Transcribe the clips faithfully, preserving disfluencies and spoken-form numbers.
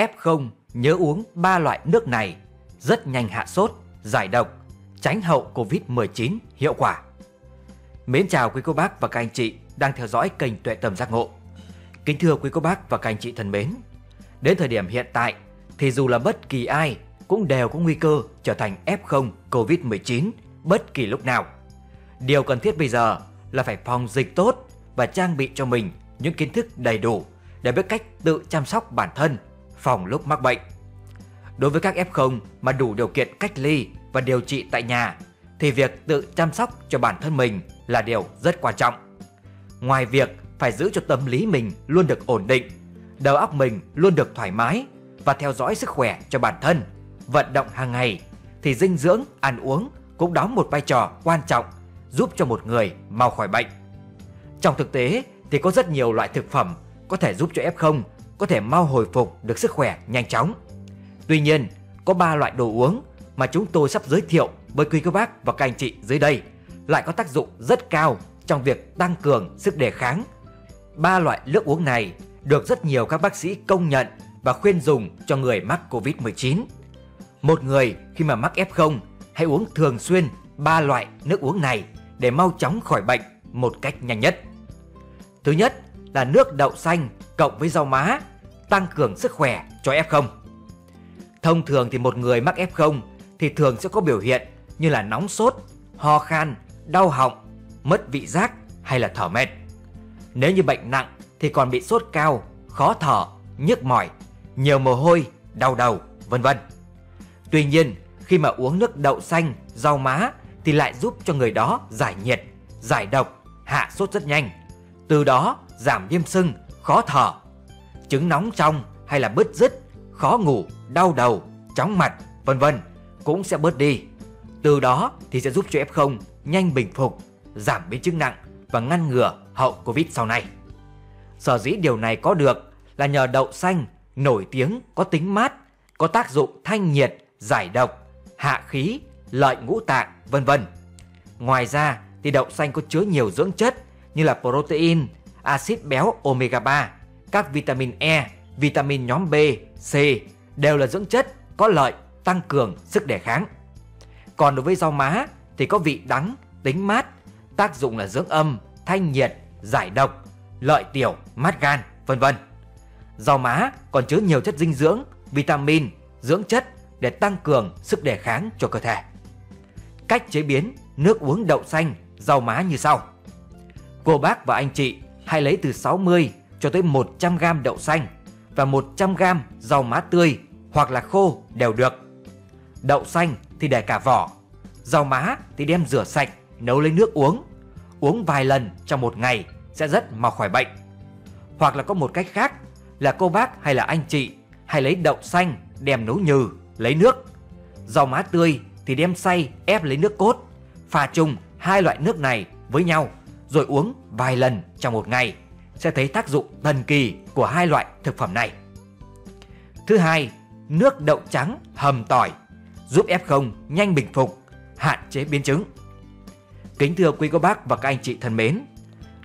ép không nhớ uống ba loại nước này, rất nhanh hạ sốt, giải độc, tránh hậu covid mười chín hiệu quả. Mến chào quý cô bác và các anh chị đang theo dõi kênh Tuệ Tâm Giác Ngộ. Kính thưa quý cô bác và các anh chị thân mến, đến thời điểm hiện tại thì dù là bất kỳ ai cũng đều có nguy cơ trở thành ép không covid mười chín bất kỳ lúc nào. Điều cần thiết bây giờ là phải phòng dịch tốt và trang bị cho mình những kiến thức đầy đủ để biết cách tự chăm sóc bản thân, phòng lúc mắc bệnh. Đối với các ép không mà đủ điều kiện cách ly và điều trị tại nhà thì việc tự chăm sóc cho bản thân mình là điều rất quan trọng. Ngoài việc phải giữ cho tâm lý mình luôn được ổn định, đầu óc mình luôn được thoải mái và theo dõi sức khỏe cho bản thân, vận động hàng ngày, thì dinh dưỡng, ăn uống cũng đóng một vai trò quan trọng giúp cho một người mau khỏi bệnh. Trong thực tế thì có rất nhiều loại thực phẩm có thể giúp cho ép không có thể mau hồi phục được sức khỏe nhanh chóng. Tuy nhiên, có ba loại đồ uống mà chúng tôi sắp giới thiệu với quý cô bác và các anh chị dưới đây lại có tác dụng rất cao trong việc tăng cường sức đề kháng. Ba loại nước uống này được rất nhiều các bác sĩ công nhận và khuyên dùng cho người mắc covid mười chín. Một người khi mà mắc ép không hãy uống thường xuyên ba loại nước uống này để mau chóng khỏi bệnh một cách nhanh nhất. Thứ nhất là nước đậu xanh cộng với rau má, tăng cường sức khỏe cho ép không. Thông thường thì một người mắc ép không thì thường sẽ có biểu hiện như là nóng sốt, ho khan, đau họng, mất vị giác hay là thở mệt. Nếu như bệnh nặng thì còn bị sốt cao, khó thở, nhức mỏi, nhiều mồ hôi, đau đầu, vân vân. Tuy nhiên, khi mà uống nước đậu xanh, rau má thì lại giúp cho người đó giải nhiệt, giải độc, hạ sốt rất nhanh, từ đó giảm viêm sưng, khó thở, chứng nóng trong hay là bứt rứt, khó ngủ, đau đầu, chóng mặt, vân vân cũng sẽ bớt đi. Từ đó thì sẽ giúp cho ép không nhanh bình phục, giảm biến chứng nặng và ngăn ngừa hậu Covid sau này. Sở dĩ điều này có được là nhờ đậu xanh nổi tiếng có tính mát, có tác dụng thanh nhiệt, giải độc, hạ khí, lợi ngũ tạng, vân vân. Ngoài ra thì đậu xanh có chứa nhiều dưỡng chất như là protein, axit béo omega ba, các vitamin E, vitamin nhóm B, C đều là dưỡng chất có lợi tăng cường sức đề kháng. Còn đối với rau má thì có vị đắng, tính mát, tác dụng là dưỡng âm, thanh nhiệt, giải độc, lợi tiểu, mát gan, vân vân. Rau má còn chứa nhiều chất dinh dưỡng, vitamin, dưỡng chất để tăng cường sức đề kháng cho cơ thể. Cách chế biến nước uống đậu xanh, rau má như sau. Cô bác và anh chị hãy lấy từ sáu mươi cho tới một trăm gam đậu xanh và một trăm gam rau má tươi hoặc là khô đều được. Đậu xanh thì để cả vỏ, rau má thì đem rửa sạch, nấu lấy nước uống. Uống vài lần trong một ngày sẽ rất mau khỏi bệnh. Hoặc là có một cách khác là cô bác hay là anh chị hãy lấy đậu xanh đem nấu nhừ, lấy nước. Rau má tươi thì đem xay ép lấy nước cốt, pha chung hai loại nước này với nhau rồi uống vài lần trong một ngày sẽ thấy tác dụng thần kỳ của hai loại thực phẩm này. Thứ hai, nước đậu trắng hầm tỏi giúp ép không nhanh bình phục, hạn chế biến chứng. Kính thưa quý cô bác và các anh chị thân mến,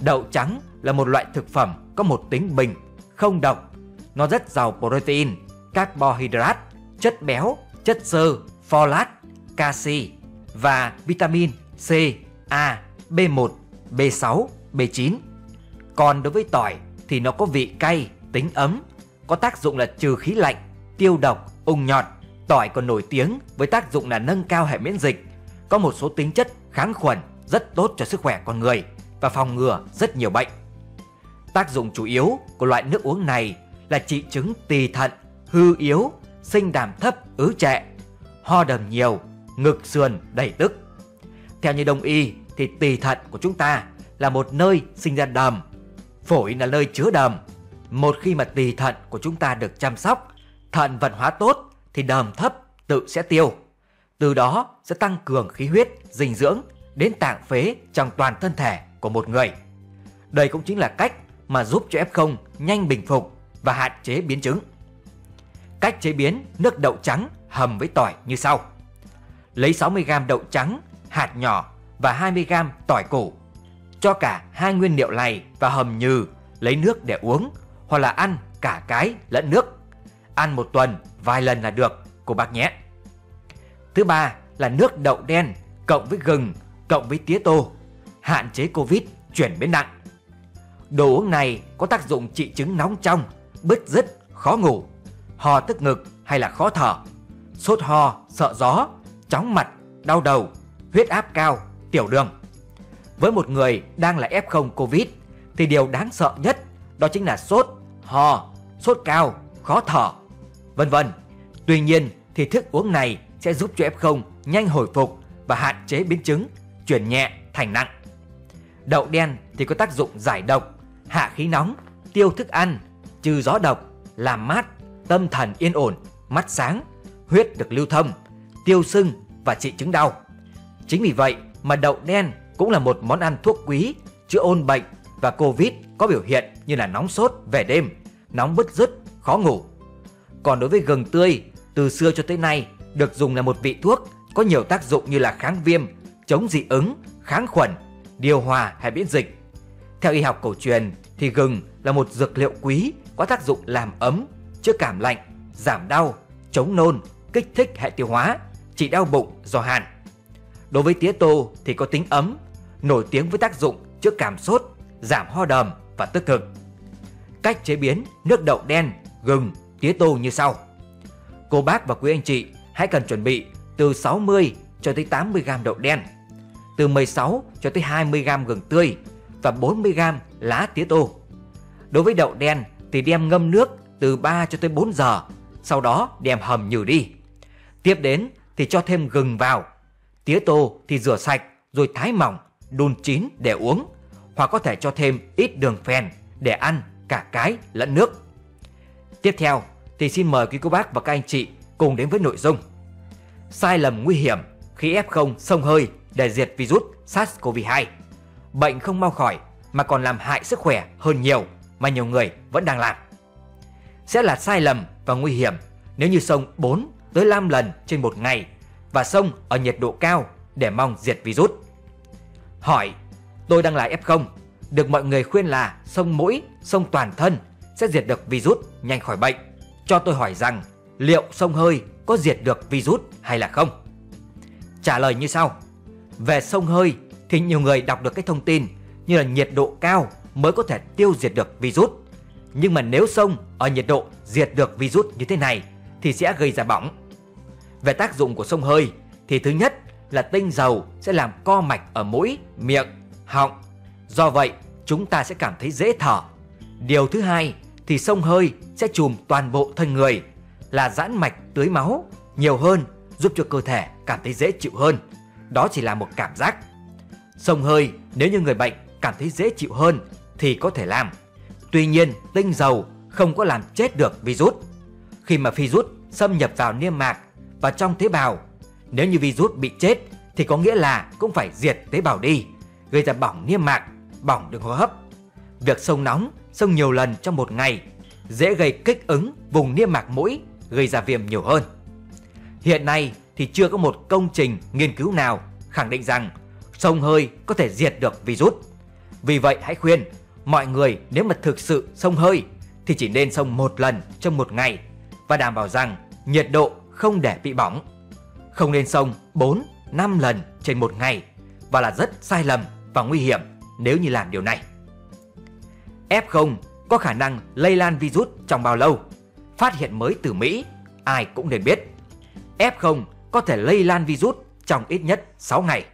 đậu trắng là một loại thực phẩm có một tính bình, không độc. Nó rất giàu protein, carbohydrate, chất béo, chất xơ, folate, canxi và vitamin C, A, B một, B sáu, B chín. Còn đối với tỏi thì nó có vị cay, tính ấm, có tác dụng là trừ khí lạnh, tiêu độc, ung nhọt. Tỏi còn nổi tiếng với tác dụng là nâng cao hệ miễn dịch, có một số tính chất kháng khuẩn rất tốt cho sức khỏe con người và phòng ngừa rất nhiều bệnh. Tác dụng chủ yếu của loại nước uống này là trị chứng tỳ thận, hư yếu, sinh đàm thấp, ứ trệ, ho đờm nhiều, ngực sườn đầy tức. Theo như Đông y thì tỳ thận của chúng ta là một nơi sinh ra đờm, phổi là nơi chứa đờm. Một khi mà tỳ thận của chúng ta được chăm sóc, thận vận hóa tốt thì đờm thấp tự sẽ tiêu. Từ đó sẽ tăng cường khí huyết, dinh dưỡng đến tạng phế trong toàn thân thể của một người. Đây cũng chính là cách mà giúp cho ép không nhanh bình phục và hạn chế biến chứng. Cách chế biến nước đậu trắng hầm với tỏi như sau. Lấy sáu mươi gam đậu trắng, hạt nhỏ và hai mươi gam tỏi củ. Cho cả hai nguyên liệu này và hầm nhừ, lấy nước để uống hoặc là ăn cả cái lẫn nước. ăn một tuần vài lần là được của bác nhé. Thứ ba là nước đậu đen cộng với gừng cộng với tía tô, hạn chế Covid chuyển biến nặng. Đồ uống này có tác dụng trị chứng nóng trong, bứt rứt, khó ngủ, ho tức ngực hay là khó thở, sốt ho, sợ gió, chóng mặt, đau đầu, huyết áp cao, tiểu đường. Với một người đang là ép không Covid thì điều đáng sợ nhất đó chính là sốt, ho, sốt cao, khó thở, vân vân. Tuy nhiên thì thức uống này sẽ giúp cho ép không nhanh hồi phục và hạn chế biến chứng chuyển nhẹ thành nặng. Đậu đen thì có tác dụng giải độc, hạ khí nóng, tiêu thức ăn, trừ gió độc, làm mát, tâm thần yên ổn, mắt sáng, huyết được lưu thông, tiêu sưng và trị chứng đau. Chính vì vậy mà đậu đen cũng là một món ăn thuốc quý chữa ôn bệnh và Covid có biểu hiện như là nóng sốt về đêm, nóng bứt rứt, khó ngủ. Còn đối với gừng tươi, từ xưa cho tới nay được dùng là một vị thuốc có nhiều tác dụng như là kháng viêm, chống dị ứng, kháng khuẩn, điều hòa hay miễn dịch. Theo y học cổ truyền thì gừng là một dược liệu quý có tác dụng làm ấm, chữa cảm lạnh, giảm đau, chống nôn, kích thích hệ tiêu hóa, trị đau bụng do hàn. Đối với tía tô thì có tính ấm, nổi tiếng với tác dụng chữa cảm sốt, giảm ho đờm và tức ngực. Cách chế biến nước đậu đen, gừng, tía tô như sau. Cô bác và quý anh chị hãy cần chuẩn bị từ sáu mươi cho tới tám mươi gam đậu đen, từ mười sáu cho tới hai mươi gam gừng tươi và bốn mươi gam lá tía tô. Đối với đậu đen thì đem ngâm nước từ ba cho tới bốn giờ, sau đó đem hầm nhừ đi. Tiếp đến thì cho thêm gừng vào. Tía tô thì rửa sạch rồi thái mỏng, đun chín để uống, hoặc có thể cho thêm ít đường phèn để ăn cả cái lẫn nước. Tiếp theo thì xin mời quý cô bác và các anh chị cùng đến với nội dung sai lầm nguy hiểm khi ép không xông hơi để diệt virus SARS-xê o vê hai. Bệnh không mau khỏi mà còn làm hại sức khỏe hơn nhiều mà nhiều người vẫn đang làm. Sẽ là sai lầm và nguy hiểm nếu như xông bốn tới năm lần trên một ngày và xông ở nhiệt độ cao để mong diệt virus. Hỏi: tôi đang là ép không, được mọi người khuyên là xông mũi, xông toàn thân sẽ diệt được virus nhanh khỏi bệnh. Cho tôi hỏi rằng liệu xông hơi có diệt được virus hay là không? Trả lời như sau. Về xông hơi thì nhiều người đọc được cái thông tin như là nhiệt độ cao mới có thể tiêu diệt được virus. Nhưng mà nếu xông ở nhiệt độ diệt được virus như thế này thì sẽ gây ra bỏng. Về tác dụng của xông hơi thì thứ nhất là tinh dầu sẽ làm co mạch ở mũi, miệng, họng. Do vậy chúng ta sẽ cảm thấy dễ thở. Điều thứ hai thì xông hơi sẽ trùm toàn bộ thân người, là giãn mạch tưới máu nhiều hơn, giúp cho cơ thể cảm thấy dễ chịu hơn. Đó chỉ là một cảm giác. Xông hơi nếu như người bệnh cảm thấy dễ chịu hơn thì có thể làm. Tuy nhiên tinh dầu không có làm chết được virus. Khi mà virus xâm nhập vào niêm mạc và trong tế bào, nếu như virus bị chết thì có nghĩa là cũng phải diệt tế bào đi, gây ra bỏng niêm mạc, bỏng đường hô hấp. Việc xông nóng, xông nhiều lần trong một ngày dễ gây kích ứng vùng niêm mạc mũi, gây ra viêm nhiều hơn. Hiện nay thì chưa có một công trình nghiên cứu nào khẳng định rằng xông hơi có thể diệt được virus. Vì vậy hãy khuyên mọi người nếu mà thực sự xông hơi thì chỉ nên xông một lần trong một ngày và đảm bảo rằng nhiệt độ không để bị bỏng. Không nên xông bốn, năm lần trên một ngày và là rất sai lầm và nguy hiểm nếu như làm điều này. ép không có khả năng lây lan virus trong bao lâu? Phát hiện mới từ Mỹ, ai cũng nên biết. ép không có thể lây lan virus trong ít nhất sáu ngày.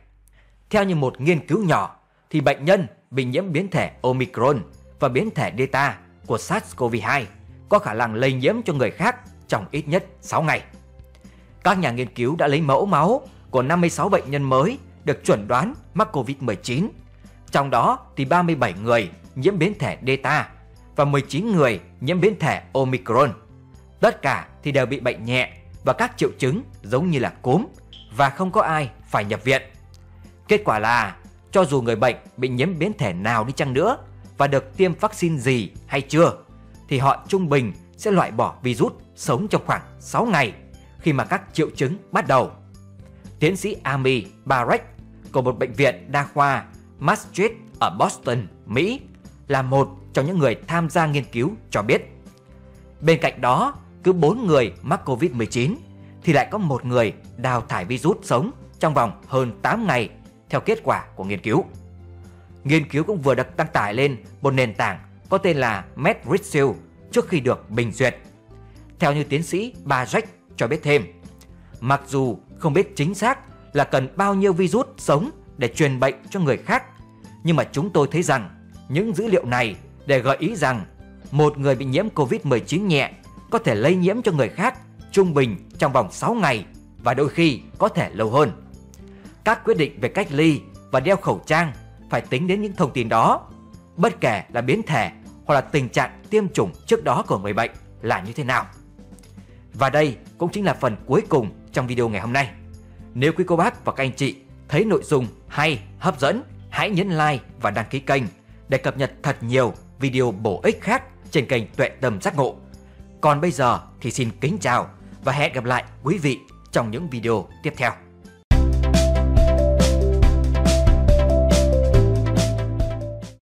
Theo như một nghiên cứu nhỏ thì bệnh nhân bị nhiễm biến thể Omicron và biến thể Delta của SARS-xê o vê hai có khả năng lây nhiễm cho người khác trong ít nhất sáu ngày. Các nhà nghiên cứu đã lấy mẫu máu của năm mươi sáu bệnh nhân mới được chuẩn đoán mắc Covid mười chín. Trong đó thì ba mươi bảy người nhiễm biến thể Delta và mười chín người nhiễm biến thể Omicron. Tất cả thì đều bị bệnh nhẹ và các triệu chứng giống như là cúm và không có ai phải nhập viện. Kết quả là cho dù người bệnh bị nhiễm biến thể nào đi chăng nữa và được tiêm vaccine gì hay chưa thì họ trung bình sẽ loại bỏ virus sống trong khoảng sáu ngày khi mà các triệu chứng bắt đầu. Tiến sĩ Amy Barrett của một bệnh viện đa khoa Massachusetts ở Boston, Mỹ là một trong những người tham gia nghiên cứu cho biết. Bên cạnh đó cứ bốn người mắc Covid mười chín thì lại có một người đào thải virus sống trong vòng hơn tám ngày theo kết quả của nghiên cứu. Nghiên cứu cũng vừa được đăng tải lên một nền tảng có tên là MedRxiv trước khi được bình duyệt. Theo như tiến sĩ Barrett cho biết thêm, mặc dù không biết chính xác là cần bao nhiêu virus sống để truyền bệnh cho người khác, nhưng mà chúng tôi thấy rằng những dữ liệu này để gợi ý rằng một người bị nhiễm Covid mười chín nhẹ có thể lây nhiễm cho người khác trung bình trong vòng sáu ngày và đôi khi có thể lâu hơn. Các quyết định về cách ly và đeo khẩu trang phải tính đến những thông tin đó, bất kể là biến thể hoặc là tình trạng tiêm chủng trước đó của người bệnh là như thế nào. Và đây cũng chính là phần cuối cùng trong video ngày hôm nay. Nếu quý cô bác và các anh chị thấy nội dung hay, hấp dẫn, hãy nhấn like và đăng ký kênh để cập nhật thật nhiều video bổ ích khác trên kênh Tuệ Tâm Giác Ngộ. Còn bây giờ thì xin kính chào và hẹn gặp lại quý vị trong những video tiếp theo.